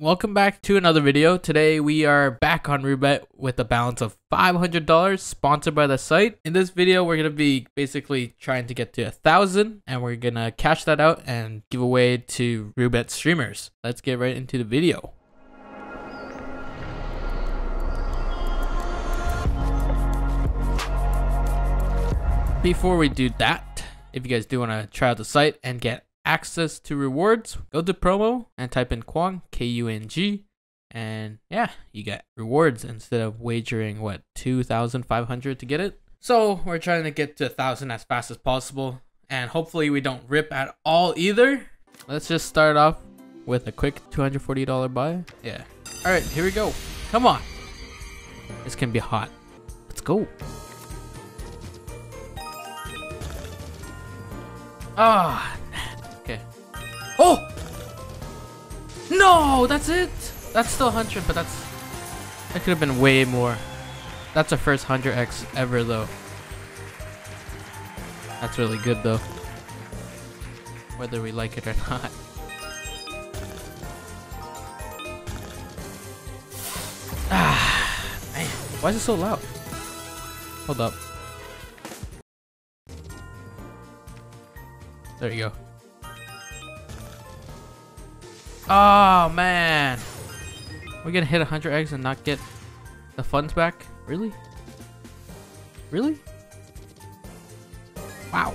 Welcome back to another video. Today we are back on Roobet with a balance of $500 sponsored by the site. In this video we're going to be basically trying to get to 1,000 and we're going to cash that out and give away to Roobet streamers. Let's get right into the video. Before we do that, if you guys do want to try out the site and get access to rewards, go to promo and type in Kuang, K-U-N-G, and yeah, you get rewards instead of wagering what, 2,500 to get it. So we're trying to get to 1,000 as fast as possible, and hopefully we don't rip at all either. Let's just start off with a quick $240 buy. Yeah. All right, here we go. Come on. This can be hot. Let's go. Ah. Oh! No, that's it! That's still 100, but that could have been way more. That's our first 100x ever though. That's really good though, whether we like it or not. Ah, man, why is it so loud? Hold up. There you go. Oh man, we're gonna hit 100 eggs and not get the funds back? Really? Really? Wow.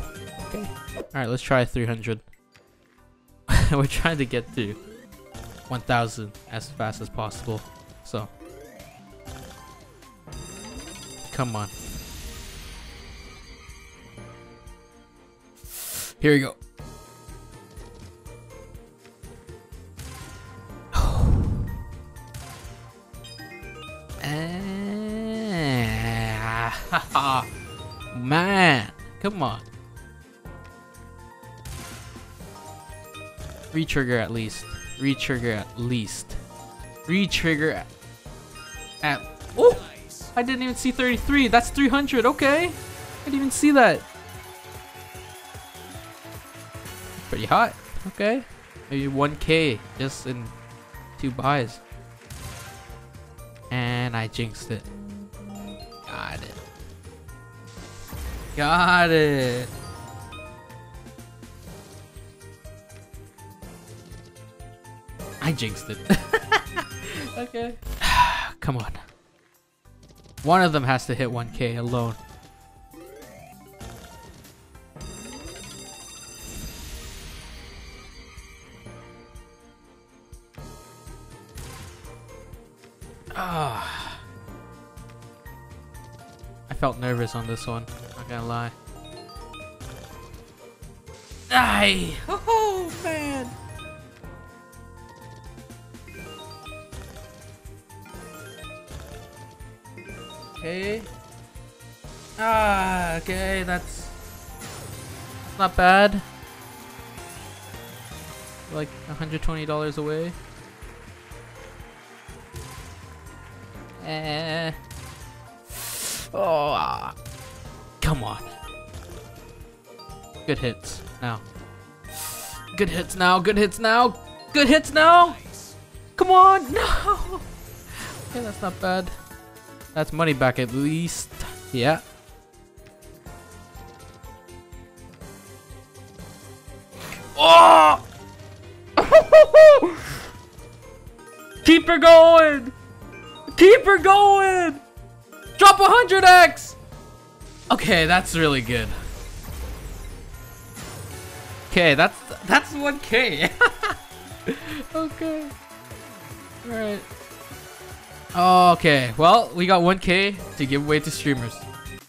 Okay. All right, let's try 300. We're trying to get to 1,000 as fast as possible. So, come on. Here we go. Man, come on. Retrigger at least. Retrigger at least. Retrigger at oh! I didn't even see 33. That's 300. Okay. I didn't even see that. Pretty hot. Okay. Maybe 1K just in 2 buys. And I jinxed it. Got it. Got it. I jinxed it. Okay. Come on. One of them has to hit 1K alone. Ah. I felt nervous on this one. Not gonna lie. Aye. Oh man. Okay. Ah, okay, that's not bad. Like $120 away. Eh. Oh. Ah. Come on. Good hits now. Good hits now. Good hits now. Good hits now. Nice. Come on. No. Okay, that's not bad. That's money back at least. Yeah. Oh. Keep her going. Keep her going. Drop 100x. Okay, that's really good. Okay, that's 1K. Okay. All right. Okay, well, we got 1K to give away to streamers.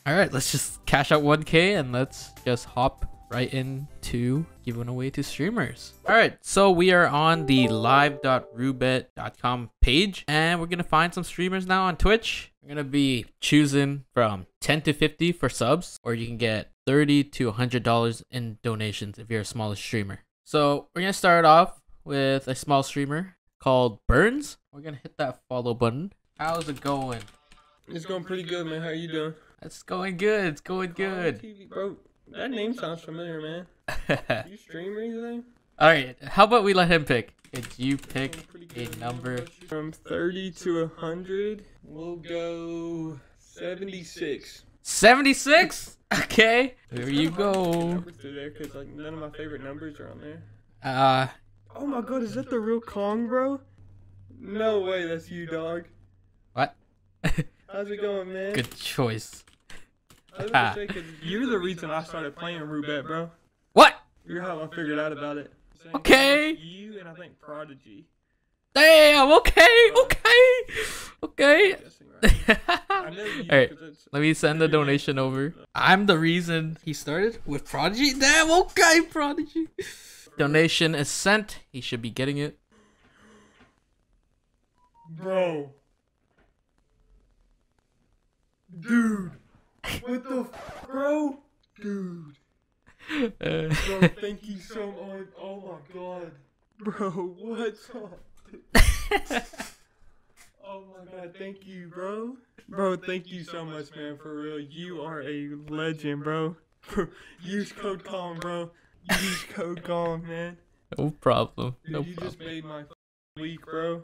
All right, let's just cash out 1K and let's just hop right into giving away to streamers. All right, so we are on the live.roobet.com page and we're gonna find some streamers now on Twitch. We're gonna be choosing from 10 to 50 for subs, or you can get $30 to $100 in donations if you're a smaller streamer. So we're gonna start off with a small streamer called Burns. We're gonna hit that follow button. How's it going? It's going pretty good, man. How you doing? It's going good. It's going good. Bro, that name sounds familiar, man. You stream or anything? All right, how about we let him pick? Could you pick a number from 30 to 100? We'll go 76. 76? Okay. There you go. Because like none of my favorite numbers are on there. Oh my god, is that the real Kuang, bro? No way, that's you, dog. What? How's it going, man? Good choice. You're the reason I started playing Roobet, bro. What? You're how I figured out about it. Okay. You and I think Prodigy. Damn. Okay. Okay. Okay. All right. Let me send the donation over. I'm the reason he started with Prodigy. Damn. Okay, Prodigy. Donation is sent. He should be getting it. Bro. Dude. What the f, bro? Dude. Bro, thank you so much. Oh my god. Bro, what's up? Oh my god, thank you, bro. Bro, thank you so much, man, for real. You are a legend, bro. Use code Kuang, bro. Use code Kuang, man. No problem. No problem. Dude, you just made my week, bro.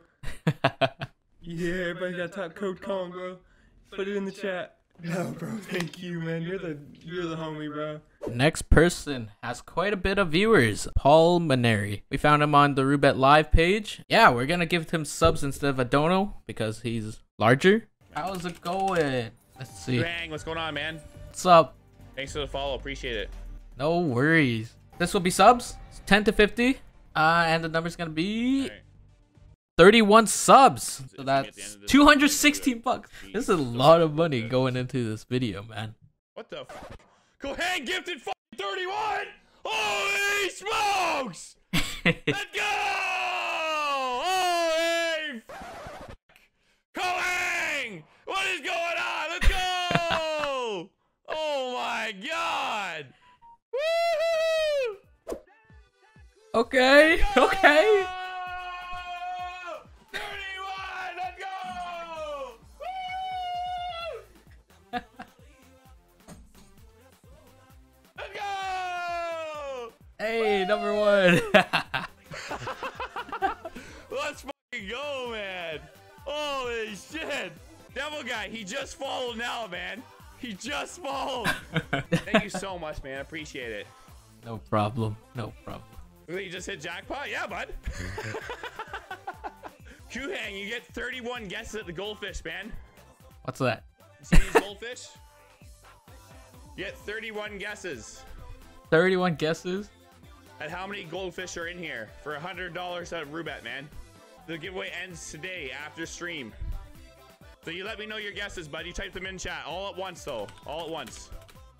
Yeah, everybody got type code Kuang, bro. Put it in the chat. No, bro, thank you, man. You're the homie, bro. Next person has quite a bit of viewers. Paul Maneri. We found him on the Roobet Live page. Yeah, we're gonna give him subs instead of a dono because he's larger. How's it going? Let's see. Bang, what's going on, man? What's up? Thanks for the follow. Appreciate it. No worries. This will be subs. It's 10 to 50. And the number's gonna be... Right. 31 subs. So that's 216 bucks. This is a lot of money going into this video, man. What the f? Kuang gifted 31! Holy smokes! Let's go! Holy f! Kuang! What is going on? Let's go! Oh my god! Woohoo! Okay, okay. 31! Let's go! Woo! Let's go! Hey, woo! Number one! Let's fucking go, man! Holy shit! Devil guy, he just followed now, man. He just followed. Thank you so much, man. Appreciate it. No problem. No problem. You just hit jackpot? Yeah, bud. Kuang, you get 31 guesses at the goldfish, man. What's that? You see these goldfish? You get 31 guesses. 31 guesses? At how many goldfish are in here for $100 out of Roobet, man. The giveaway ends today after stream. So you let me know your guesses, bud. You type them in chat. All at once, though. All at once.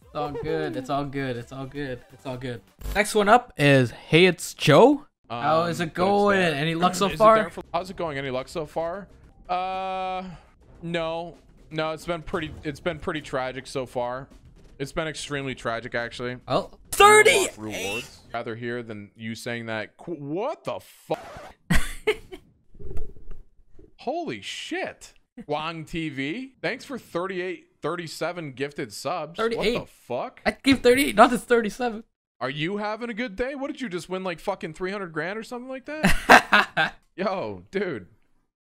It's all good. It's all good. It's all good. It's all good. Next one up is Hey It's Joe. How is it going? Any luck so far? How's it going? Any luck so far? No, it's been pretty tragic so far. It's been extremely tragic, actually. Oh, 30 rewards. Rather here than you saying that. What the fuck? Holy shit. Kuang TV. Thanks for 37 gifted subs. 38. What the fuck? I gave 38, not this 37. Are you having a good day? What did you just win, like fucking 300 grand or something like that? Yo, dude.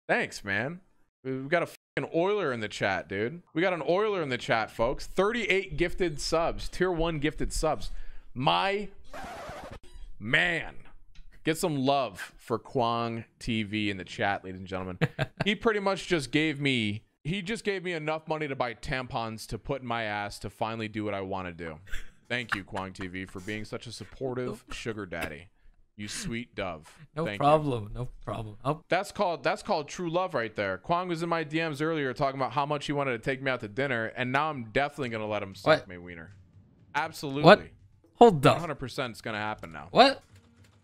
Thanks, man. We've got a fucking oiler in the chat, dude. We got an oiler in the chat, folks. 38 gifted subs. Tier 1 gifted subs. My man. Get some love for Kuang TV in the chat, ladies and gentlemen. He pretty much just gave me... He just gave me enough money to buy tampons to put in my ass to finally do what I want to do. Thank you, Kuang TV, for being such a supportive sugar daddy. You sweet dove. No Thank problem. You. No problem. Oh. That's called true love right there. Kuang was in my DMs earlier talking about how much he wanted to take me out to dinner, and now I'm definitely gonna let him suck my wiener. Absolutely. What? Hold up. 100% it's gonna happen now. What?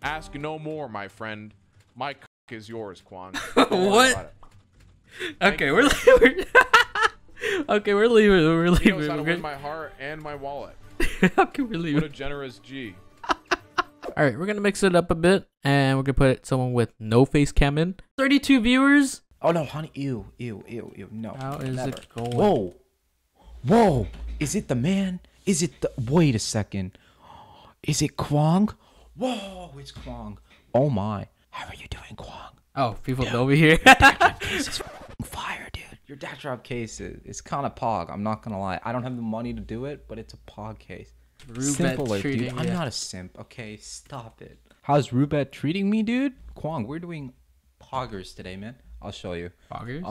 Ask no more, my friend. My cock is yours, Kuang. What? Okay, we're leaving. We're leaving. He knows how to win my heart and my wallet. How can we leave? What a generous G. All right, we're gonna mix it up a bit, and we're gonna put someone with no face cam in. 32 viewers. Oh no, honey! Ew, ew, ew, ew! No. How is it going? Whoa, whoa! Is it the man? Is it the? Wait a second. Is it Kuang? Whoa, it's Kuang. Oh my! How are you doing, Kuang? Oh, people know me here. Your dad case is fire, dude. Your dad drop case is kind of pog. I'm not gonna lie. I don't have the money to do it, but it's a pog case. Roobet treating, dude. I'm not a simp. Okay, stop it. How's Roobet treating me, dude? Kuang, we're doing poggers today, man. I'll show you. Poggers?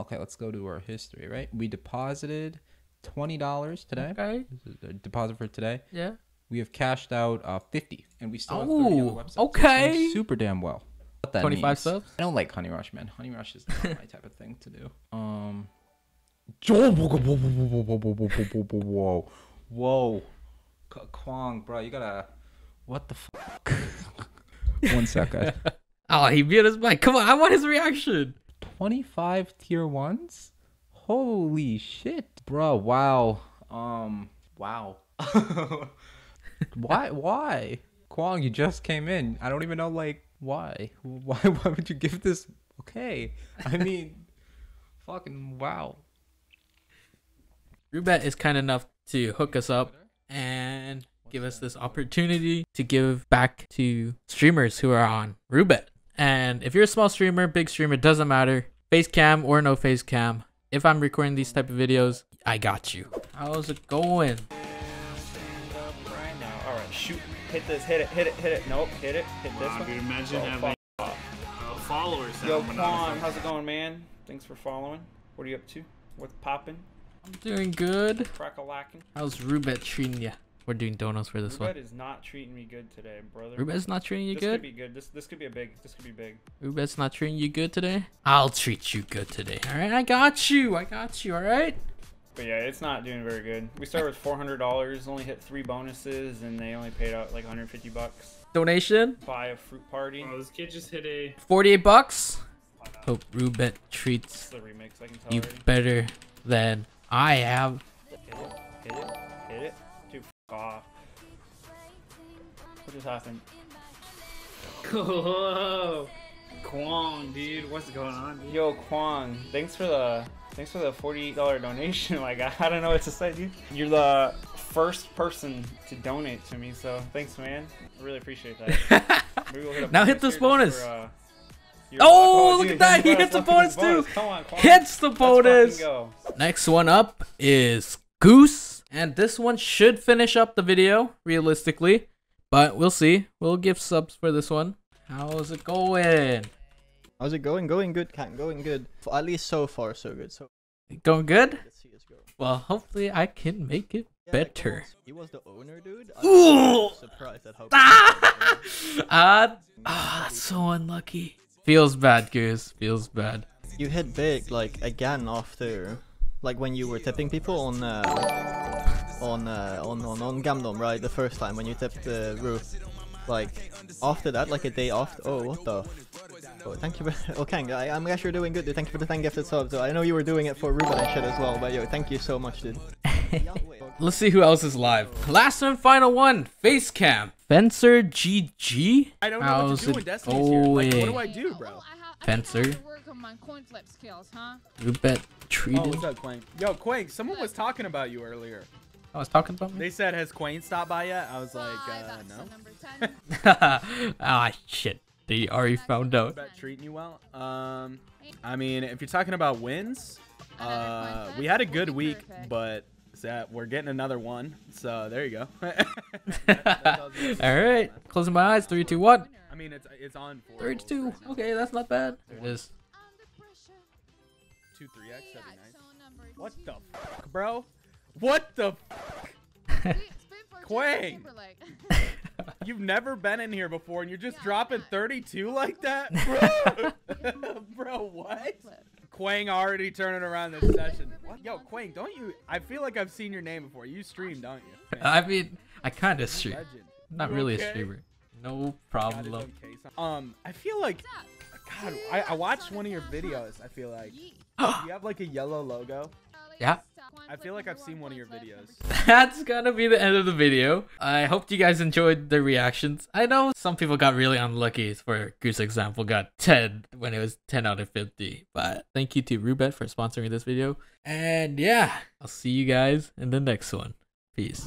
Okay, let's go to our history, right? We deposited $20 today. Okay. This is a deposit for today. Yeah. We have cashed out 50, and we still have 30 on the website. Okay. So super damn well. What that 25 means. Subs? I don't like Honey Rush, man. Honey Rush is not my type of thing to do. Whoa. Whoa. Kuang, bro, you gotta... What the fuck? 1 sec, guys. Oh, he beat his mic. Come on, I want his reaction. 25 tier 1s? Holy shit. Bro, wow. Wow. Why? Kuang, you just came in. I don't even know, like, why? Why would you give this? Okay. I mean, fucking wow. Roobet is kind enough to hook us up and give us this opportunity to give back to streamers who are on Roobet. And if you're a small streamer, big streamer, doesn't matter, face cam or no face cam, if I'm recording these type of videos, I got you. How's it going? Shoot, hit this, hit it, nope, hit this one. Dude, imagine having followers. Yo, Kuang, how's it going, man? Thanks for following. What are you up to? What's popping? I'm doing good. Crack-a-lacking. How's Roobet treating ya? We're doing donuts for this Roobet one. Roobet is not treating me good today, brother. Roobet's not treating you good? This could be good. This could be a big. This could be big. Roobet's not treating you good today? I'll treat you good today, alright? I got you, alright? But yeah, it's not doing very good. We started with $400, only hit 3 bonuses, and they only paid out like 150 bucks. Donation? Buy a Fruit Party. Oh, this kid just hit a... 48 bucks? Hope Roobet treats remix, I can tell you already. Better than I have. Hit it. Dude, f*** off. What just happened? Whoa. Kuang, dude, what's going on, dude? Yo, Kuang, thanks for the $48 donation. Like, I don't know what to say, dude. You're the first person to donate to me, so thanks, man. I really appreciate that. We'll hit now hit this bonus. For, oh, look at that! He hits the bonus too. Come on, Kuang. Hits the bonus. Next one up is Goose, and this one should finish up the video realistically, but we'll see. We'll give subs for this one. How's it going? How's it going? Going good, Kat. Going good. At least so far, so good. So going good? Well, hopefully I can make it better. He was the owner, dude. I'm surprised at how. That's so unlucky. Feels bad, Goose. Feels bad. You hit big, like, again after, like, when you were tipping people on Gamdom, right? The first time when you tipped the roof. Like, after that, like a day after. Oh, what the? Oh, thank you for. Okay, I'm guess you're doing good, dude. Thank you for the 10 gifted subs. I know you were doing it for Roobet and shit as well, but yo, thank you so much, dude. Let's see who else is live. Last and final one, face cam. Fencer GG. I don't know what to do when Destiny's here. Like, what do I do, bro? Fencer. Roobet treated. Oh, what's up, Quang? Yo, Quang, someone was talking about you earlier. I was talking about me? They said, has Quang stopped by yet? I was like, no. Ah, shit. They already found out. About treating you well? I mean, if you're talking about wins, we had a good week, but we're getting another one. So, there you go. All right. Closing my eyes. 3, 2, 1. I mean, it's on 4. 32. Okay, that's not bad. There it is. 2, 3X. That'd be nice. What the fuck, bro? What the f***? Quang! You've never been in here before and you're just dropping 32 like that? Bro! Bro, what? Quang already turning around this session. What? Yo, Quang, don't you... I feel like I've seen your name before. You stream, don't you? I mean, I kind of stream. Not really a streamer. No problem. I feel like... God, I watched one of your videos, I feel like. You have like a yellow logo. Yeah. I feel like I've seen one of your videos. That's gonna be the end of the video. I hope you guys enjoyed the reactions. I know some people got really unlucky. For Goose example, got 10 when it was 10 out of 50. But thank you to Roobet for sponsoring this video. And yeah, I'll see you guys in the next one. Peace.